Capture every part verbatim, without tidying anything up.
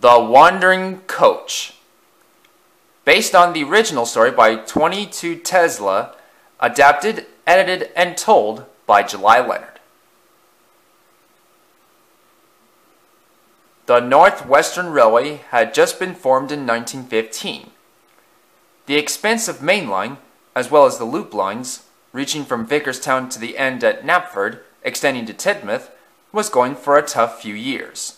The Wandering Coach. Based on the original story by twenty-two TESLA, adapted, edited, and told by July Leonard. The Northwestern Railway had just been formed in nineteen fifteen. The expansive main line, as well as the loop lines, reaching from Vicarstown to the end at Knapford, extending to Tidmouth, was going for a tough few years.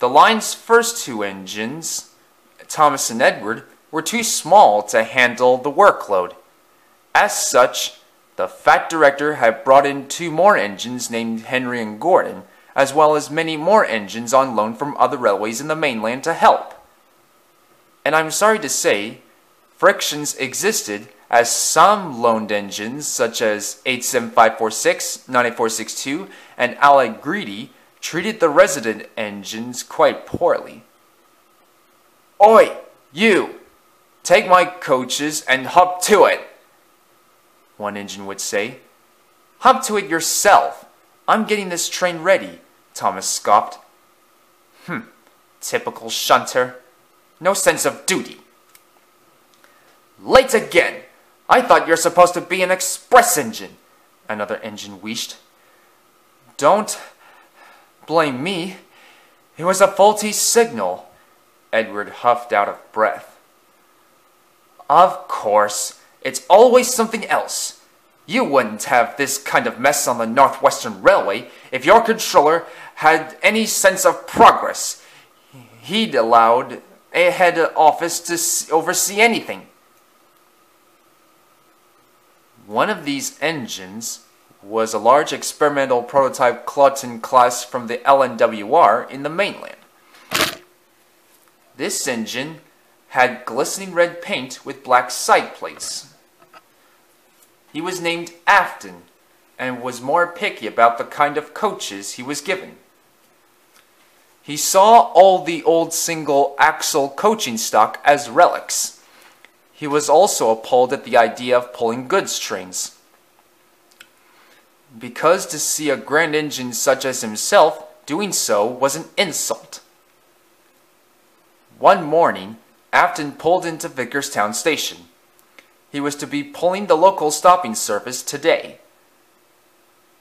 The line's first two engines, Thomas and Edward, were too small to handle the workload. As such, the Fat Director had brought in two more engines named Henry and Gordon, as well as many more engines on loan from other railways in the mainland to help. And I'm sorry to say, frictions existed as some loaned engines, such as eight seven five four six, nine eight four six two, and Alec Greedy, treated the resident engines quite poorly. "Oi, you! Take my coaches and hop to it!" one engine would say. "Hop to it yourself! I'm getting this train ready," Thomas scoffed. "Hm, typical shunter. No sense of duty." "Late again! I thought you're supposed to be an express engine," another engine wheezed. "Don't blame me. It was a faulty signal," Edward huffed out of breath. "Of course. It's always something else. You wouldn't have this kind of mess on the Northwestern Railway if your controller had any sense of progress. He'd allowed a head office to oversee anything." One of these engines was a large experimental prototype Claughton class from the L N W R in the mainland. This engine had glistening red paint with black side plates. He was named Afton and was more picky about the kind of coaches he was given. He saw all the old single-axle coaching stock as relics. He was also appalled at the idea of pulling goods trains, because to see a grand engine such as himself doing so was an insult. One morning, Afton pulled into Vicarstown station. He was to be pulling the local stopping service today.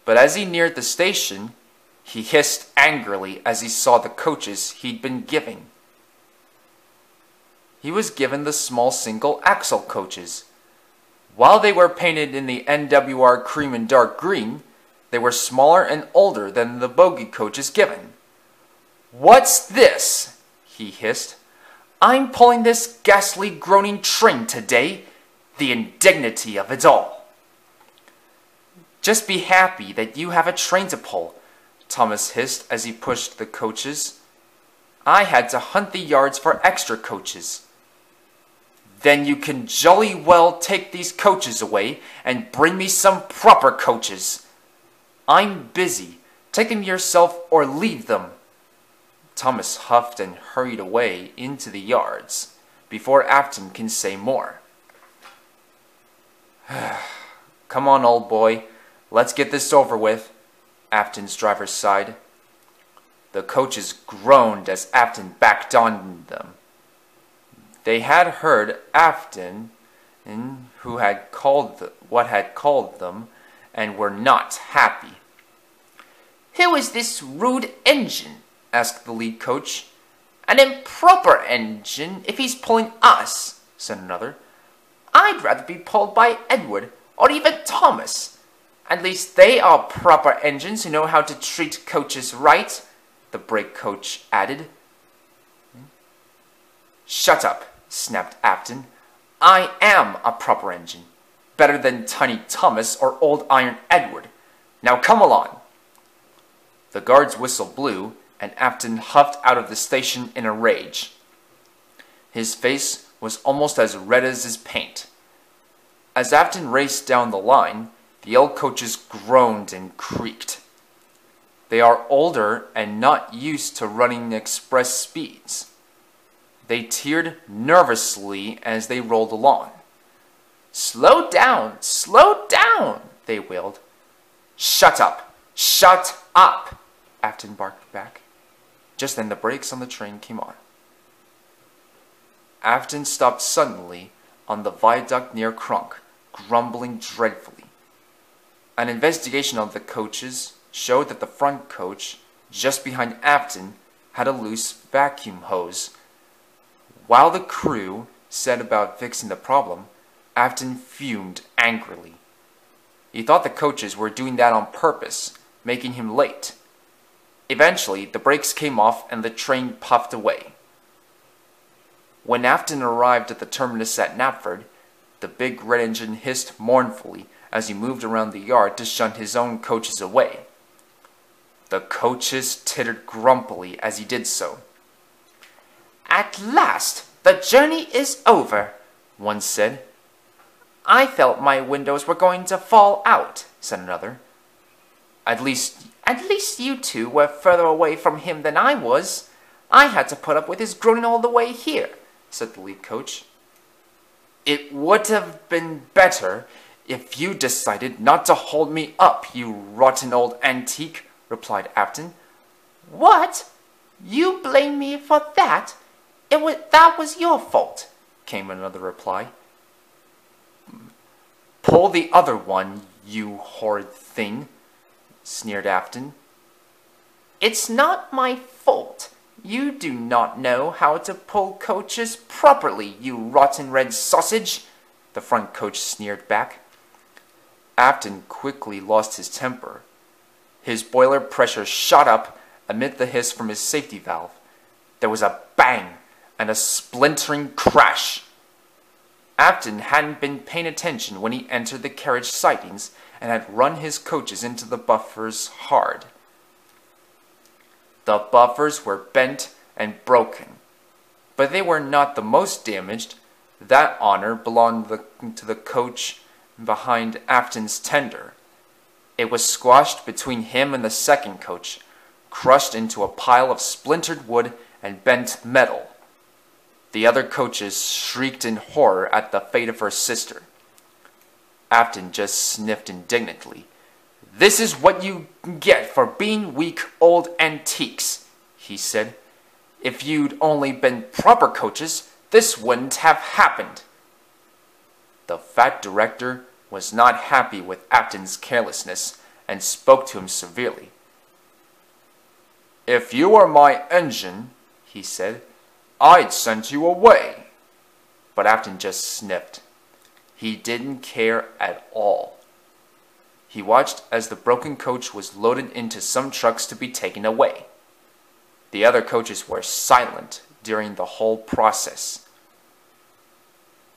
But as he neared the station, he hissed angrily as he saw the coaches he'd been given. He was given the small single-axle coaches. While they were painted in the N W R cream and dark green, they were smaller and older than the bogey coaches given. "What's this?" he hissed. "I'm pulling this ghastly groaning train today. The indignity of it all." "Just be happy that you have a train to pull," Thomas hissed as he pushed the coaches. "I had to hunt the yards for extra coaches." "Then you can jolly well take these coaches away and bring me some proper coaches. I'm busy. Take them yourself or leave them." Thomas huffed and hurried away into the yards before Afton can say more. "Come on, old boy. Let's get this over with," Afton's driver sighed. The coaches groaned as Afton backed on them. They had heard Afton, who had called the, what had called them, and were not happy. "Who is this rude engine?" asked the lead coach. "An improper engine if he's pulling us," said another. "I'd rather be pulled by Edward or even Thomas. At least they are proper engines who know how to treat coaches right," the brake coach added. "Shut up," snapped Afton. "I am a proper engine, better than Tiny Thomas or Old Iron Edward. Now come along." The guard's whistle blew, and Afton huffed out of the station in a rage. His face was almost as red as his paint. As Afton raced down the line, the old coaches groaned and creaked. They are older and not used to running express speeds. They teetered nervously as they rolled along. "Slow down! Slow down!" they wailed. "Shut up! Shut up!" Afton barked back. Just then the brakes on the train came on. Afton stopped suddenly on the viaduct near Krunk, grumbling dreadfully. An investigation of the coaches showed that the front coach, just behind Afton, had a loose vacuum hose. While the crew set about fixing the problem, Afton fumed angrily. He thought the coaches were doing that on purpose, making him late. Eventually, the brakes came off and the train puffed away. When Afton arrived at the terminus at Knapford, the big red engine hissed mournfully as he moved around the yard to shun his own coaches away. The coaches tittered grumpily as he did so. "At last, the journey is over," one said. "I felt my windows were going to fall out," said another. At least, at least you two were further away from him than I was. I had to put up with his groaning all the way here," said the lead coach. "It would have been better if you decided not to hold me up, you rotten old antique," replied Afton. "What? You blame me for that? It was, that was your fault," came another reply. "Pull the other one, you horrid thing," sneered Afton. "It's not my fault. You do not know how to pull coaches properly, you rotten red sausage," the front coach sneered back. Afton quickly lost his temper. His boiler pressure shot up amid the hiss from his safety valve. There was a bang and a splintering crash. Afton hadn't been paying attention when he entered the carriage sidings and had run his coaches into the buffers hard. The buffers were bent and broken, but they were not the most damaged. That honor belonged the, to the coach behind Afton's tender. It was squashed between him and the second coach, crushed into a pile of splintered wood and bent metal. The other coaches shrieked in horror at the fate of her sister. Afton just sniffed indignantly. "This is what you get for being weak old antiques," he said. "If you'd only been proper coaches, this wouldn't have happened." The fat director was not happy with Afton's carelessness and spoke to him severely. "If you were my engine," he said, "I'd send you away." But Afton just sniffed. He didn't care at all. He watched as the broken coach was loaded into some trucks to be taken away. The other coaches were silent during the whole process.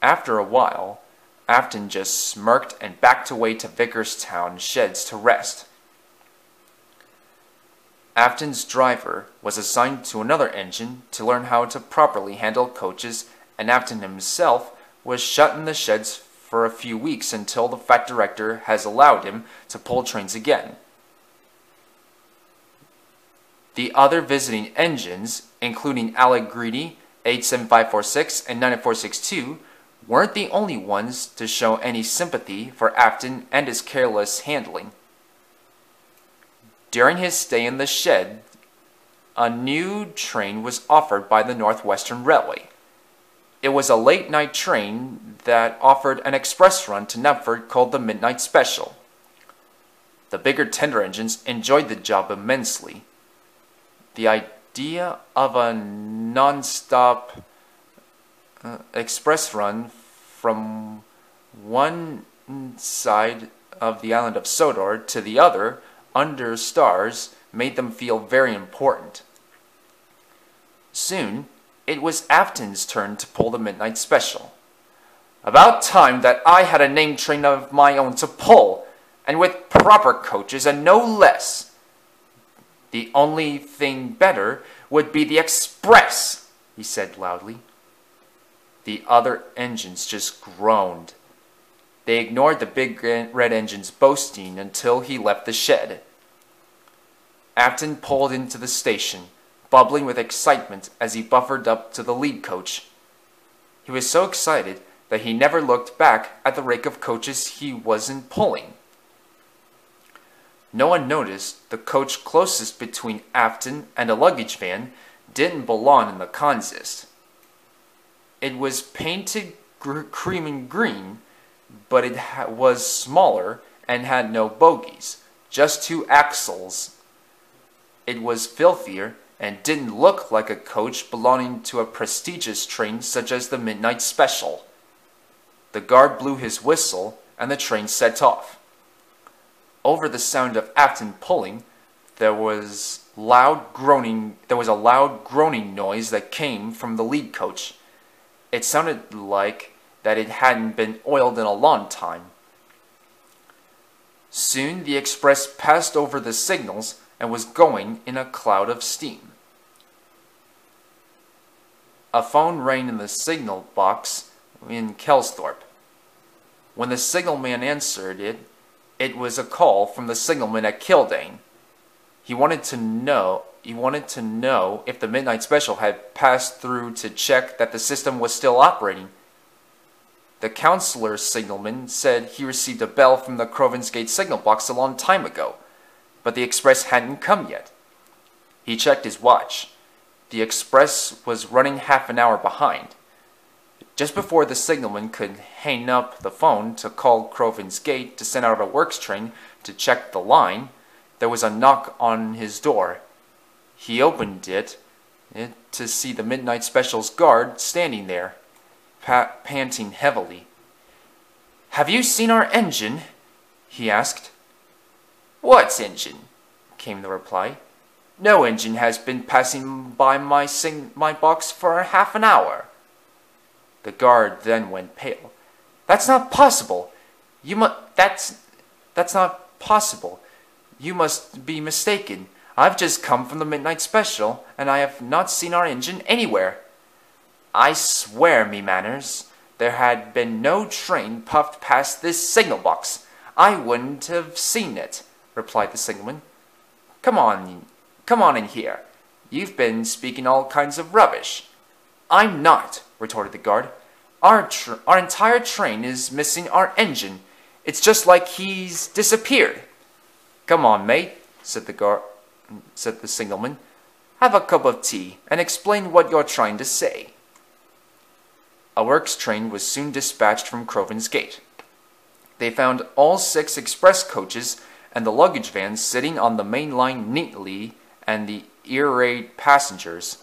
After a while, Afton just smirked and backed away to Vicarstown sheds to rest. Afton's driver was assigned to another engine to learn how to properly handle coaches, and Afton himself was shut in the sheds for a few weeks until the Fat Director has allowed him to pull trains again. The other visiting engines, including Alec Greedy, eight seven five four six, and nine four six two, weren't the only ones to show any sympathy for Afton and his careless handling. During his stay in the shed, a new train was offered by the Northwestern Railway. It was a late-night train that offered an express run to Knapford called the Midnight Special. The bigger tender engines enjoyed the job immensely. The idea of a non-stop uh, express run from one side of the island of Sodor to the other under stars made them feel very important. Soon, it was Afton's turn to pull the Midnight Special. "About time that I had a name train of my own to pull, and with proper coaches and no less. The only thing better would be the express," he said loudly. The other engines just groaned. They ignored the big red engine's boasting until he left the shed. Afton pulled into the station, bubbling with excitement as he buffered up to the lead coach. He was so excited that he never looked back at the rake of coaches he wasn't pulling. No one noticed the coach closest between Afton and a luggage van didn't belong in the consist. It was painted gr cream and green, but it ha was smaller and had no bogies, just two axles. It was filthier and didn't look like a coach belonging to a prestigious train such as the Midnight Special. The guard blew his whistle, and the train set off. Over the sound of Afton pulling, there was loud groaning. There was a loud groaning noise that came from the lead coach. It sounded like that it hadn't been oiled in a long time. Soon the express passed over the signals and was going in a cloud of steam. A phone rang in the signal box in Kelsthorpe. When the signalman answered it, it was a call from the signalman at Kildane. He wanted to know he wanted to know if the Midnight Special had passed through to check that the system was still operating. The councillor signalman said he received a bell from the Crovan's Gate signal box a long time ago, but the express hadn't come yet. He checked his watch. The express was running half an hour behind. Just before the signalman could hang up the phone to call Crovan's Gate to send out a works train to check the line, there was a knock on his door. He opened it, it to see the Midnight Special's guard standing there, pa panting heavily. "Have you seen our engine?" he asked. "What engine?" came the reply. "No engine has been passing by my, sing my box for half an hour." The guard then went pale. "That's not possible. You mu- that's that's not possible. You must be mistaken. I've just come from the Midnight Special, and I have not seen our engine anywhere. I swear me manners, there had been no train puffed past this signal box. I wouldn't have seen it," replied the signalman. "Come on, come on in here. You've been speaking all kinds of rubbish." "I'm not," retorted the guard. Our, tr our entire train is missing our engine. It's just like he's disappeared." "Come on, mate," said the guard, said the signalman. "Have a cup of tea and explain what you're trying to say." A works train was soon dispatched from Crovan's Gate. They found all six express coaches and the luggage vans sitting on the main line neatly, and the irate passengers.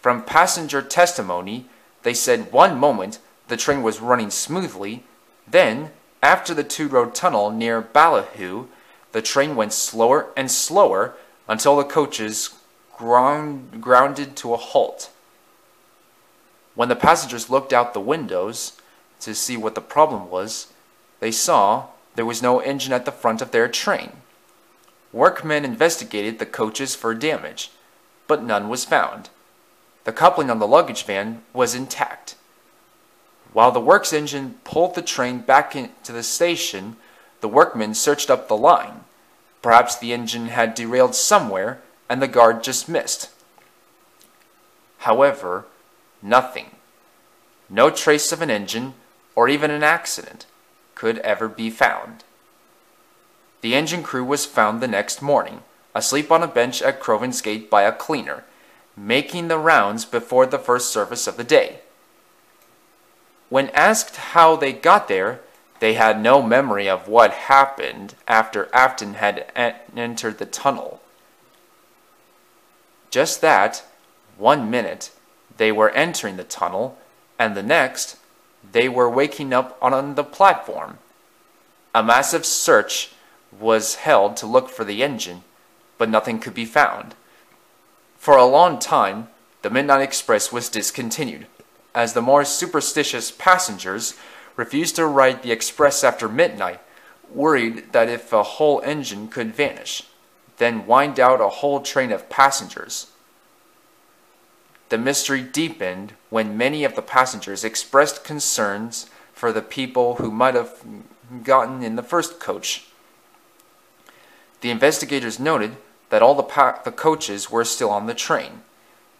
From passenger testimony, they said one moment the train was running smoothly, then, after the two-road tunnel near Ballahoo, the train went slower and slower until the coaches ground, grounded to a halt. When the passengers looked out the windows to see what the problem was, they saw there was no engine at the front of their train. Workmen investigated the coaches for damage, but none was found. The coupling on the luggage van was intact. While the works engine pulled the train back into the station, the workmen searched up the line. Perhaps the engine had derailed somewhere and the guard just missed. However, nothing, no trace of an engine or even an accident could ever be found. The engine crew was found the next morning, asleep on a bench at Crovan's Gate by a cleaner, making the rounds before the first service of the day. When asked how they got there, they had no memory of what happened after Afton had entered the tunnel. Just that, one minute, they were entering the tunnel, and the next, they were waking up on the platform. A massive search was held to look for the engine, but nothing could be found. For a long time, the Midnight Express was discontinued, as the more superstitious passengers refused to ride the express after midnight, worried that if a whole engine could vanish, then wind out a whole train of passengers. The mystery deepened when many of the passengers expressed concerns for the people who might have gotten in the first coach. The investigators noted that all the, pa the coaches were still on the train,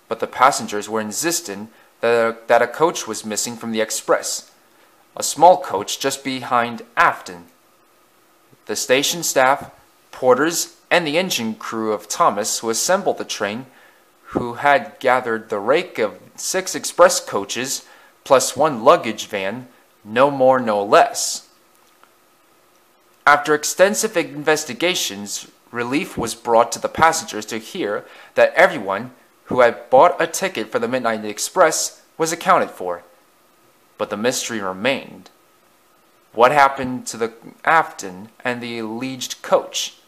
but the passengers were insistent that a, that a coach was missing from the express, a small coach just behind Afton. The station staff, porters, and the engine crew of Thomas, who assembled the train, who had gathered the rake of six express coaches, plus one luggage van, no more no less. After extensive investigations, relief was brought to the passengers to hear that everyone who had bought a ticket for the Midnight Express was accounted for. But the mystery remained. What happened to the Afton and the alleged coach?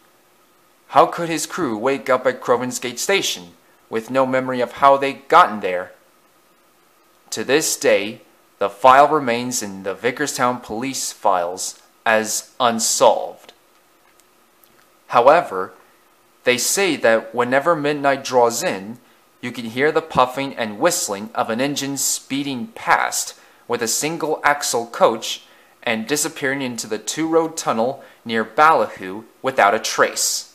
How could his crew wake up at Crovan's Gate Station with no memory of how they'd gotten there? To this day, the file remains in the Vicarstown police files as unsolved. However, they say that whenever midnight draws in, you can hear the puffing and whistling of an engine speeding past with a single axle coach and disappearing into the two-road tunnel near Ballahoo without a trace.